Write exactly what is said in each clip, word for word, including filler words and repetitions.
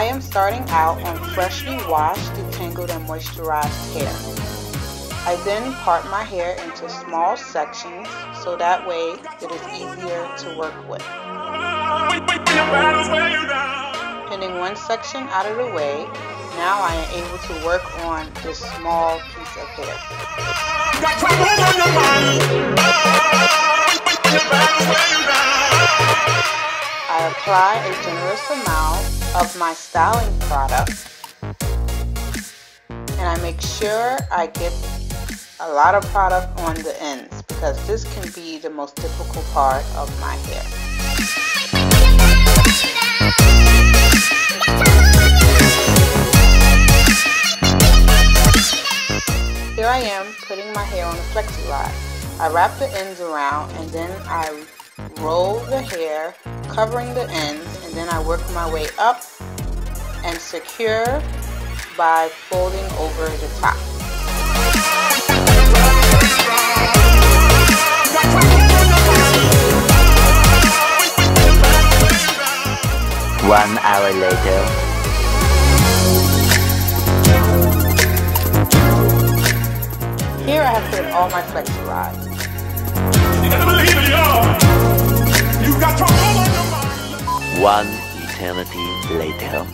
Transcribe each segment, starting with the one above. I am starting out on freshly washed, detangled, and moisturized hair. I then part my hair into small sections so that way it is easier to work with. Pinning one section out of the way, now I am able to work on this small piece of hair. I apply a generous amount of my styling product, and I make sure I get a lot of product on the ends because this can be the most difficult part of my hair. Here I am putting my hair on a flexi rod. I wrap the ends around and then I roll the hair, covering the ends, and then I work my way up and secure by folding over the top. One hour later. Here I have put in all my flexi rods. You gotta believe it, y'all. You got trouble. One eternity later.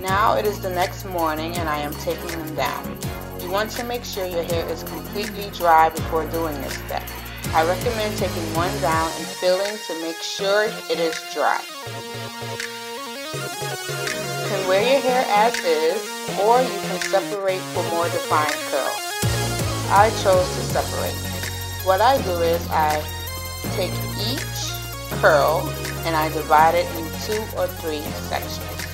Now it is the next morning and I am taking them down. You want to make sure your hair is completely dry before doing this step. I recommend taking one down and filling to make sure it is dry. You can wear your hair as is, or you can separate for more defined curls. I chose to separate. What I do is I take each curl and I divide it in two or three sections.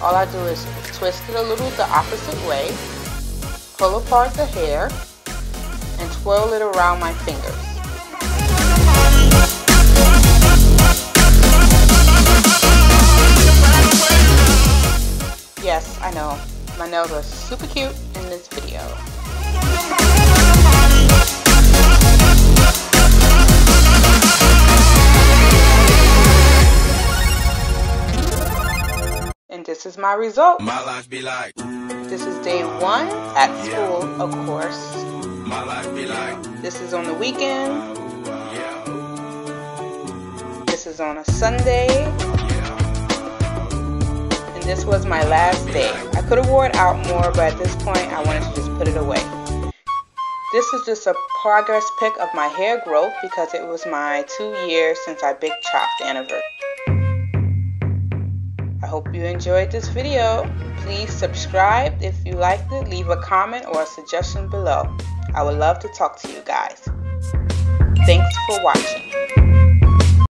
All I do is twist it a little the opposite way, pull apart the hair, and twirl it around my fingers. Yes, I know, my nails are super cute in this video. This is my result. My life be like. This is day one at school, yeah. Of course. My life be like. This is on the weekend. Yeah. This is on a Sunday. Yeah. And this was my last day. I could have wore it out more, but at this point, I wanted to just put it away. This is just a progress pic of my hair growth because it was my two years since I big chopped anniversary. I hope you enjoyed this video. Please subscribe if you liked it. Leave a comment or a suggestion below. I would love to talk to you guys. Thanks for watching.